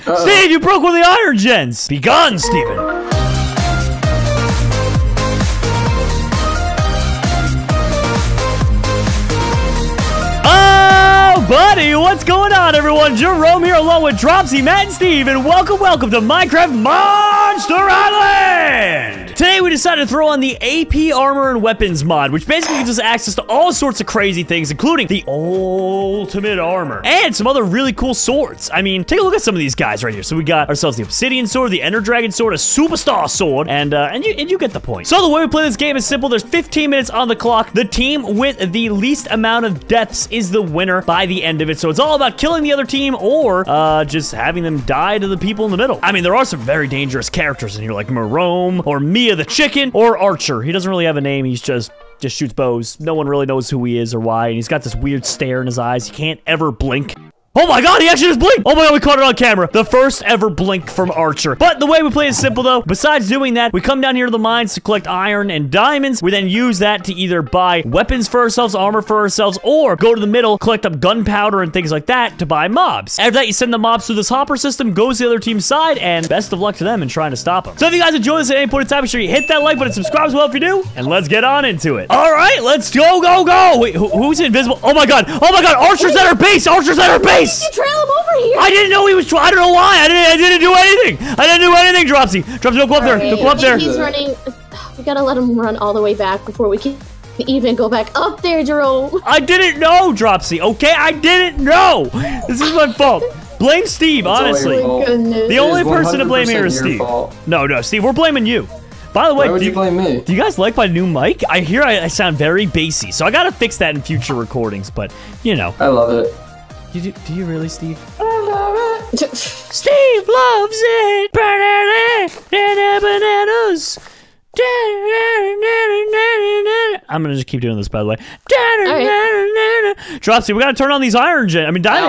Steve, you broke one of the iron gens! Be gone, Steven! Buddy, what's going on, everyone? Jerome here along with Dropsy, Matt, and Steve, and welcome to Minecraft Monster Island! Today, we decided to throw on the AP Armor and Weapons mod, which basically gives us access to all sorts of crazy things, including the ultimate armor and some other really cool swords. I mean, take a look at some of these guys right here. So we got ourselves the Obsidian Sword, the Ender Dragon Sword, a Superstar Sword, and you get the point. So the way we play this game is simple. There's 15 minutes on the clock. The team with the least amount of deaths is the winner by the end of it, so it's all about killing the other team or just having them die to the people in the middle. I mean, there are some very dangerous characters in here, like Marome or Mia the chicken or Archer. He doesn't really have a name. He's just shoots bows. No one really knows who he is or why, and he's got this weird stare in his eyes. He can't ever blink. Oh my god, he actually just blinked! Oh my god, we caught it on camera. The first ever blink from Archer. But the way we play is simple, though. Besides doing that, we come down here to the mines to collect iron and diamonds. We then use that to either buy weapons for ourselves, armor for ourselves, or go to the middle, collect up gunpowder and things like that to buy mobs. After that, you send the mobs through this hopper system, goes to the other team's side, and best of luck to them in trying to stop them. So if you guys enjoy this at any point in time, be sure you hit that like button, subscribe as well if you do, and let's get on into it. All right, let's go, go, go! Wait, who's invisible? Oh my god, Archer's at our base! Archer's at our base! You trail him over here. I didn't know he was I don't know why. I didn't do anything. I didn't do anything, Dropsy. Dropsy, don't go up there. Don't go up there. He's running. We gotta let him run all the way back before we can even go back up there, Jerome. I didn't know, Dropsy. Okay, I didn't know. This is my fault. Blame Steve, honestly. The only person to blame here is Steve. Fault. No, no, Steve, we're blaming you. By the way, why would you blame me? Do you guys like my new mic? I hear I sound very bassy, so I gotta fix that in future recordings. But you know, I love it. Do you really, Steve? I love it. Steve loves it. Banana bananas. I'm gonna just keep doing this, by the way. Right. Dropsy, we gotta turn on these diamond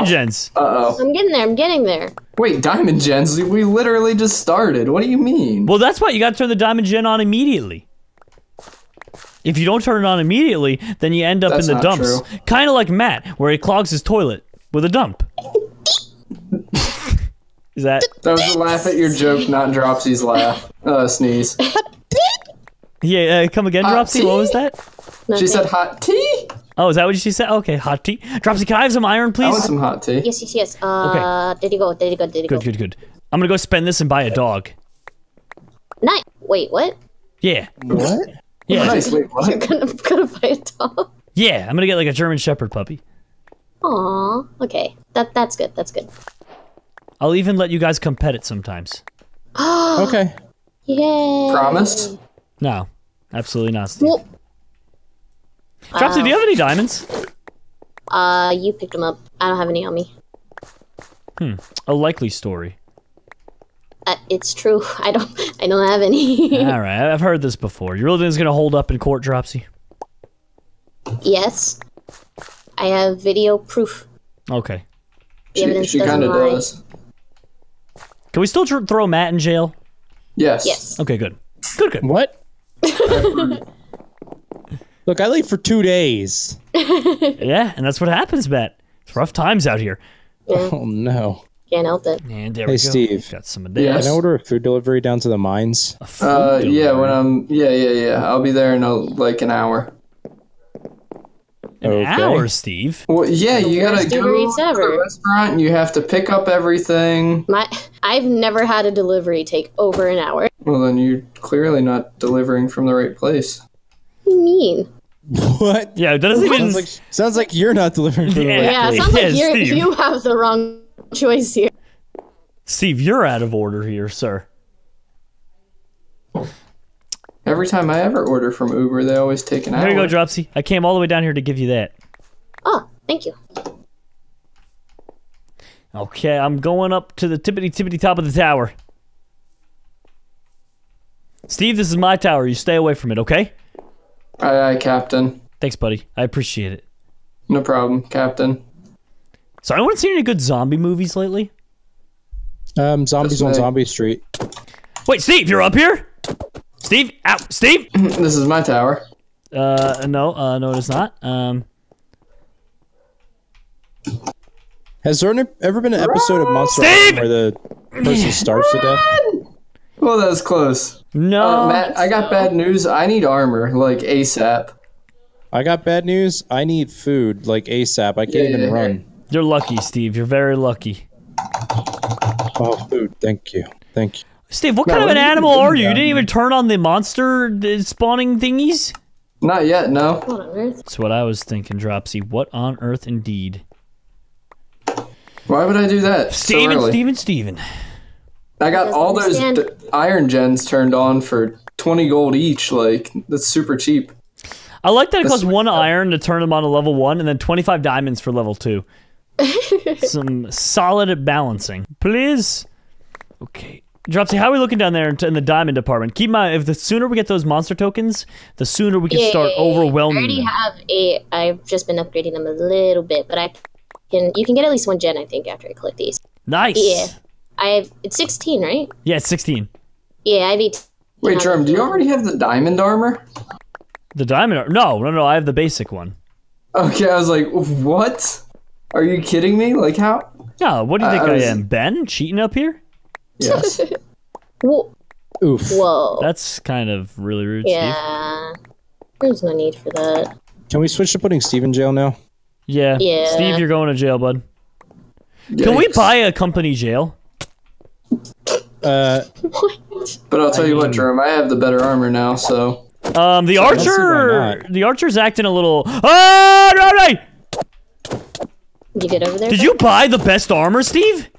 gens. Uh-oh. I'm getting there. Wait, diamond gens? We literally just started. What do you mean? Well, that's why you gotta turn the diamond gen on immediately. If you don't turn it on immediately, then you end up in the dumps. Kind of like Matt, where he clogs his toilet. With a dump. Is that? That was a laugh at your joke, not Dropsy's laugh. Sneeze. Yeah, come again, hot Dropsy? Tea? What was that? Nothing. She said hot tea? Oh, is that what she said? Okay, hot tea. Dropsy, can I have some iron, please? I want some hot tea. Yes, yes, yes. Okay. There you go. Good. I'm gonna go spend this and buy a dog. Nice. Wait, what? Yeah. What? Yeah. Nice. Wait, what? I'm gonna buy a dog. Yeah, I'm gonna get like a German Shepherd puppy. Aw, okay. That's good, that's good. I'll even let you guys come pet it sometimes. Okay. Yay. Promised? No, absolutely not, Steve. Well, Dropsy, do you have any diamonds? You picked them up. I don't have any on me. A likely story. It's true. I don't have any. Alright, I've heard this before. Your real thing's gonna hold up in court, Dropsy? Yes. I have video proof. Okay. She kind of does. Can we still throw Matt in jail? Yes. Yes. Okay, good. Good. What? Look, I laid for 2 days. Yeah, and that's what happens, Matt. It's rough times out here. Yeah. Oh, no. Can't help it. And there we go. Hey, Steve. Got some of that. Yes. Can I order a food delivery down to the mines? Yeah. I'll be there in like an hour. An hour, Steve? Well, yeah, you gotta go to the restaurant, and you have to pick up everything. I've never had a delivery take over an hour. Well, then you're clearly not delivering from the right place. What do you mean? What? Yeah, that doesn't even... Sounds like you're not delivering from the right place. Yeah, sounds like you have the wrong choice here. Steve, you're out of order here, sir. Every time I ever order from Uber, they always take an hour. There you go, Dropsy. I came all the way down here to give you that. Oh, thank you. Okay, I'm going up to the tippity top of the tower. Steve, this is my tower. You stay away from it, okay? Aye, aye, Captain. Thanks, buddy. I appreciate it. No problem, Captain. So, anyone seen any good zombie movies lately? Zombies on Zombie Street. Wait, Steve, you're up here? Steve, out, Steve. This is my tower. No, it is not. Has there ever been an episode of Monster Island where the person starves to death? Well, that was close. No. Matt, I got bad news. I need armor, like, ASAP. I got bad news. I need food, like, ASAP. I can't even run. You're lucky, Steve. You're very lucky. Oh, food. Thank you. Thank you. Steve, what kind of an animal are you? You didn't even turn on the monster spawning thingies? Not yet, no. That's what I was thinking, Dropsy. What on earth indeed? Why would I do that? Steven. I got all those iron gens turned on for 20 gold each. Like, that's super cheap. I like that it costs one iron to turn them on to level 1 and then 25 diamonds for level 2. Some solid balancing. Please. Okay. Dropsy, how are we looking down there in the diamond department? Keep in mind, if the sooner we get those monster tokens, the sooner we can start overwhelming them. I already have 8. I've just been upgrading them a little bit, but I... you can get at least one gen, I think, after I collect these. Nice. Yeah, it's 16, right? Yeah, it's 16. Yeah, I have 18. Wait, Jerome, do you already have the diamond armor? The diamond armor? No, no, no. I have the basic one. Okay, I was like, what? Are you kidding me? Like how? No, what do you think I am, Ben? Cheating up here? Yes. Whoa. Oof. Whoa. That's kind of really rude. Yeah. Steve. There's no need for that. Can we switch to putting Steve in jail now? Yeah. Steve, you're going to jail, bud. Yikes. Can we buy a company jail? But I'll tell you what, Jerome, I have the better armor now, so... The Archer's acting a little... Oh, no! You get over there? Did you buy the best armor, Steve?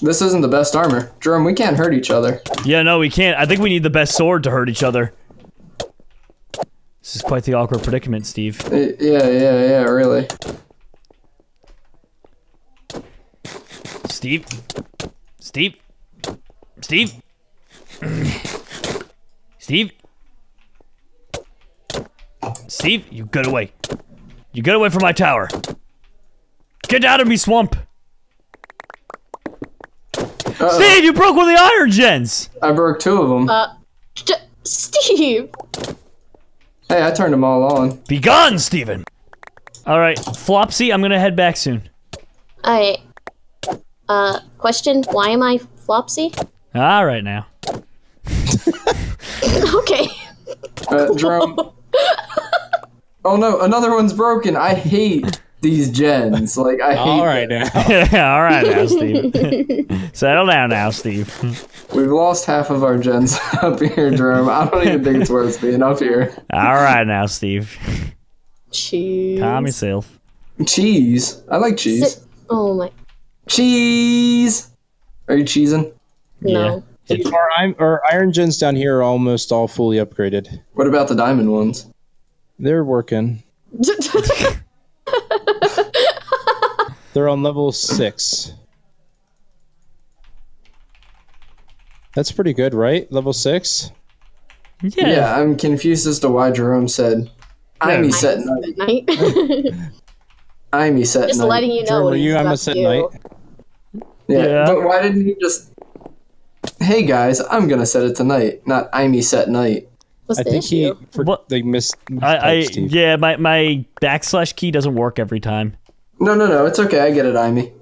This isn't the best armor. Jerome, we can't hurt each other. Yeah, no, we can't. I think we need the best sword to hurt each other. This is quite the awkward predicament, Steve. Yeah, really. Steve, you get away. You get away from my tower. Get out of me, swamp. Steve, you broke one of the iron gens. I broke 2 of them. Steve. Hey, I turned them all on. Be gone, Steven. All right, Flopsy, I'm gonna head back soon. All right. Question, why am I Flopsy? All right, now. Okay. Jerome. Oh no, another one's broken. I hate these gens. Like, I hate them. All right, now. Yeah, all right now, Steve. Settle down now, Steve. We've lost half of our gens up here, Jerome. I don't even think it's worth being up here. All right now, Steve. Cheese. Calm yourself. Cheese? I like cheese. Oh my. Cheese! Are you cheesing? No. Yeah. Our iron gens down here are almost all fully upgraded. What about the diamond ones? They're working. They're on level 6. That's pretty good, right? Level 6? Yeah. Yeah, I'm confused as to why Jerome said, I'm set night. I'm set night. Just letting you know. Jerome, I'm set night? Yeah, but why didn't he just... Hey guys, I'm gonna set it tonight, not I'm set night. What's the issue? They missed. Yeah, my backslash key doesn't work every time. No, it's okay. I get it, Imee.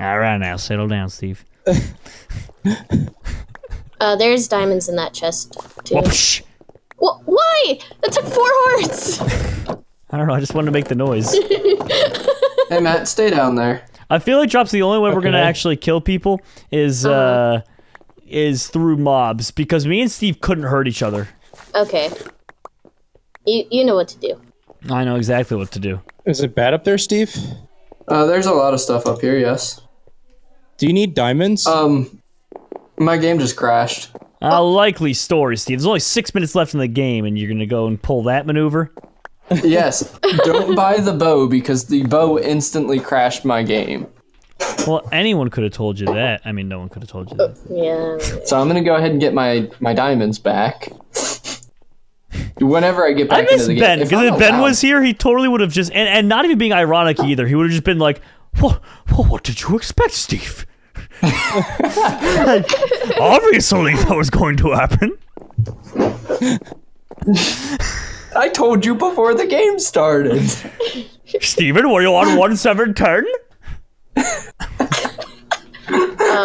All right, now settle down, Steve. There's diamonds in that chest too. Whoosh. Why? That took 4 hearts. I don't know. I just wanted to make the noise. Hey, Matt, stay down there. I feel like Drop's the only way we're gonna actually kill people is through mobs, because me and Steve couldn't hurt each other. Okay. You know what to do. I know exactly what to do. Is it bad up there, Steve? There's a lot of stuff up here, yes. Do you need diamonds? My game just crashed. A likely story, Steve. There's only 6 minutes left in the game, and you're gonna go and pull that maneuver? Yes. Don't buy the bow, because the bow instantly crashed my game. Well, anyone could have told you that. I mean, no one could have told you that. Yeah. So I'm gonna go ahead and get my diamonds back. Whenever I get back into the game. I miss Ben, because if Ben was here, he totally would have just... And not even being ironic either. He would have just been like, what did you expect, Steve? Obviously that was going to happen. I told you before the game started. Steven, were you on 1-7-10?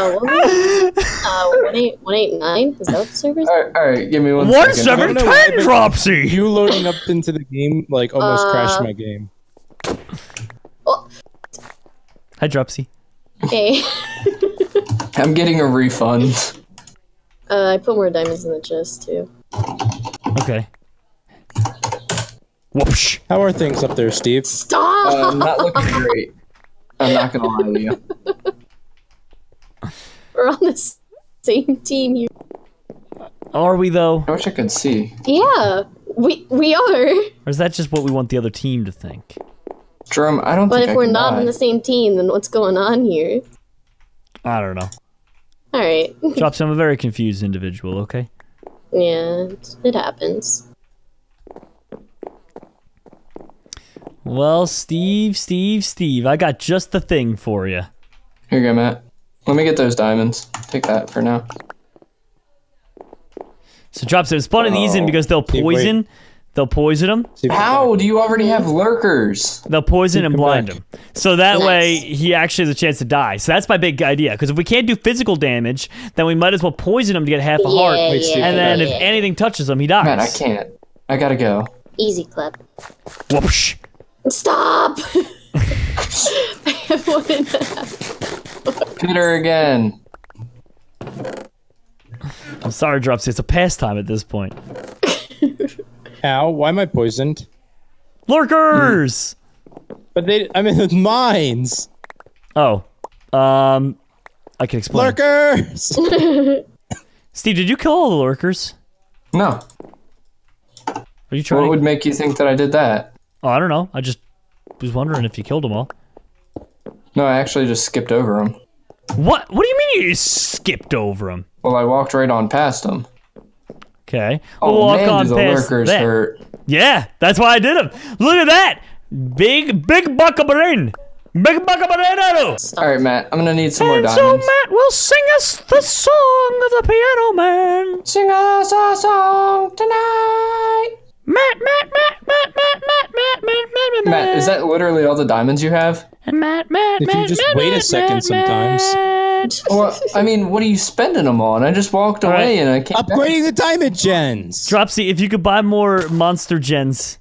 189? Is that the servers? Alright, give me one second. 1710 Dropsy! You loading up into the game, like, almost crashed my game. Oh. Hi, Dropsy. Hey. I'm getting a refund. I put more diamonds in the chest, too. Okay. Whoosh. How are things up there, Steve? Stop! Not looking great. I'm not gonna lie to you. We're on the same team. You... Are we, though? I wish I could see. Yeah, we are. Or is that just what we want the other team to think? Jerome, I don't think I can lie. But if we're not on the same team, then what's going on here? I don't know. Alright. Drops, I'm a very confused individual, okay? Yeah, it happens. Well, Steve, I got just the thing for you. Here you go, Matt. Let me get those diamonds. Take that for now. So, Drops, I'm spawning these in because they'll poison. Wait. They'll poison them. How do you already have lurkers? They'll poison and blind him. So that way, he actually has a chance to die. So that's my big idea. Because if we can't do physical damage, then we might as well poison him to get half a heart. And then if anything touches him, he dies. Man, I can't. I gotta go. Easy clip. Whoosh. Stop! I have 1.5. Hit her again. I'm sorry, Dropsy. It's a pastime at this point. Ow, why am I poisoned? Lurkers! But I'm in the mines! Oh. I can explain. Lurkers! Steve, did you kill all the lurkers? No. Are you trying? What would make you think that I did that? Oh, I don't know. I just was wondering if you killed them all. No, I actually just skipped over them. What? What do you mean you skipped over them? Well, I walked right on past them. Okay. Oh, man, do the lurkers hurt. Yeah, that's why I did them. Look at that! Big buck of brain! Big buck of brain. Alright, Matt, I'm gonna need some more diamonds. So Matt will sing us the song of the Piano Man. Sing us a song tonight! Matt, is that literally all the diamonds you have? If you just wait a second sometimes. Well, I mean, what are you spending them on? I just walked away and I came back. Upgrading the diamond gens! Dropsy, if you could buy more monster gens.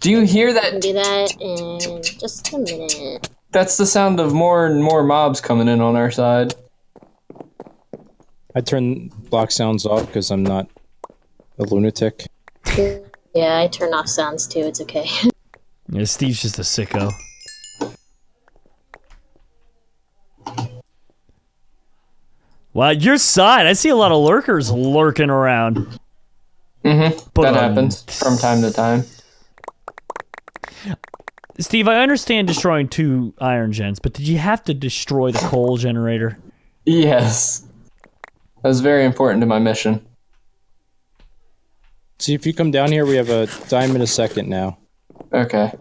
Do you hear that? I'll do that in just a minute. That's the sound of more and more mobs coming in on our side. I turn block sounds off because I'm not a lunatic. Yeah, I turn off sounds too, it's okay. Yeah, Steve's just a sicko. Wow, your side, I see a lot of lurkers lurking around. Mm-hmm, that happens from time to time. Steve, I understand destroying 2 iron gens, but did you have to destroy the coal generator? Yes. That was very important to my mission. See, if you come down here, we have a diamond a second now. Okay.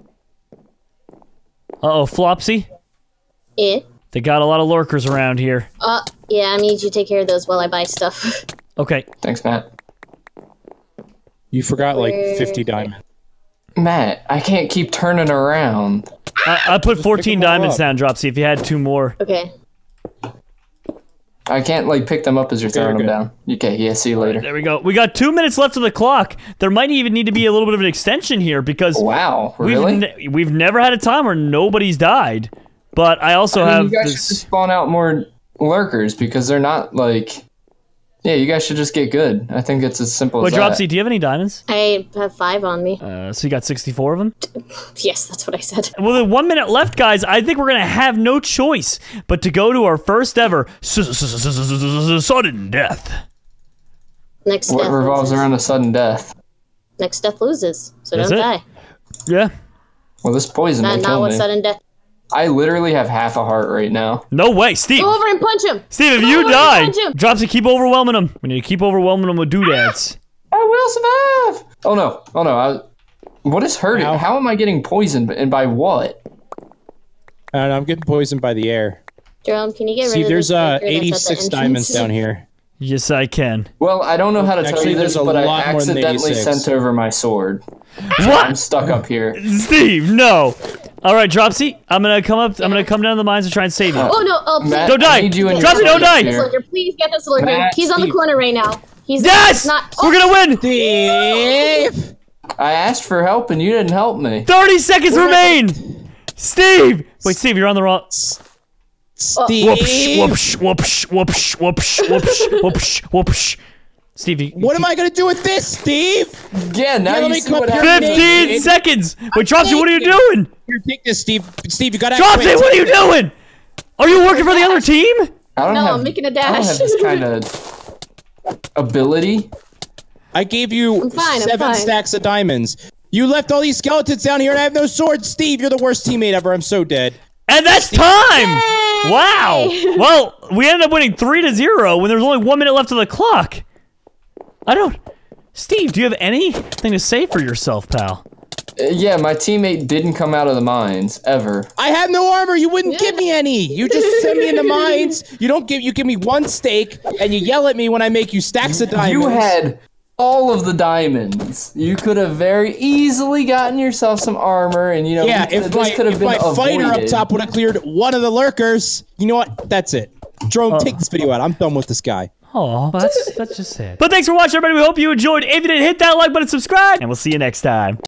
Uh-oh, Flopsy? Yeah? They got a lot of lurkers around here. Yeah, I need you to take care of those while I buy stuff. Okay. Thanks, Matt. You forgot, like, 50 diamonds. Matt, I can't keep turning around. I put 14 diamonds down, Dropsy, if you had 2 more. Okay. I can't, like, pick them up as you're throwing them down. Okay, yeah, see you later. Right, there we go. We got 2 minutes left of the clock. There might even need to be a little bit of an extension here because... Wow, really? We've never had a time where nobody's died. But I also have... You guys should just spawn out more lurkers because they're not, like... Yeah, you guys should just get good. I think it's as simple as that. Dropsy, do you have any diamonds? I have 5 on me. So you got 64 of them? Yes, that's what I said. Well, then 1 minute left, guys. I think we're going to have no choice but to go to our first ever sudden death. Next death revolves around a sudden death. Next death loses, so don't die. Yeah. Well, this poison will kill me. Not what sudden death. I literally have half a heart right now. No way, Steve! Go over and punch him! Steve, if you die, Dropsy, keep overwhelming him. We need to keep overwhelming him with doodads. I will survive! Oh no, oh no. What is hurting? Ow. How am I getting poisoned, and by what? I don't know, I'm getting poisoned by the air. Jerome, can you get rid of this? See, there's 86 diamonds down here. Yes, I can. Well, I don't know how to tell you this, but I accidentally sent over my sword. What? I'm stuck up here. Steve, no! All right, Dropsy, I'm gonna come down to the mines and try and save you. Oh no! Please. Matt, don't die, Dropsy! Don't die! Please get this lurker. He's on the corner right now. He's not. We're gonna win. Steve, I asked for help and you didn't help me. 30 seconds remain. Steve, wait, Steve, you're on the wrong. Steve, whoopsh, whoopsh, whoopsh, whoopsh, whoopsh, whoopsh, whoopsh. Steve, what am I gonna do with this, Steve? Yeah, now you see what happens. 15 seconds. Wait, Dropsy, what are you doing? Here, take this, Steve. Steve, you gotta. Dropsy, what are you doing? Are you working for the other team? No, I'm making a dash. I don't have this kind of ability. I gave you 7 stacks of diamonds. You left all these skeletons down here, and I have no sword. Steve, you're the worst teammate ever. I'm so dead. And that's time. Yay! Wow. Well, we ended up winning 3-0 when there was only 1 minute left of the clock. I don't... Steve, do you have anything to say for yourself, pal? Yeah, my teammate didn't come out of the mines, ever. I have no armor, you wouldn't give me any! You just send me in the mines, you don't give... You give me 1 stake, and you yell at me when I make you stacks of diamonds. You had all of the diamonds. You could have very easily gotten yourself some armor, and you know... Yeah, you if my fighter up top would have cleared one of the lurkers... You know what? That's it. Jerome, take this video out. I'm done with this guy. Oh, that's just sad. But thanks for watching, everybody. We hope you enjoyed. If you did, hit that like button, subscribe, and we'll see you next time.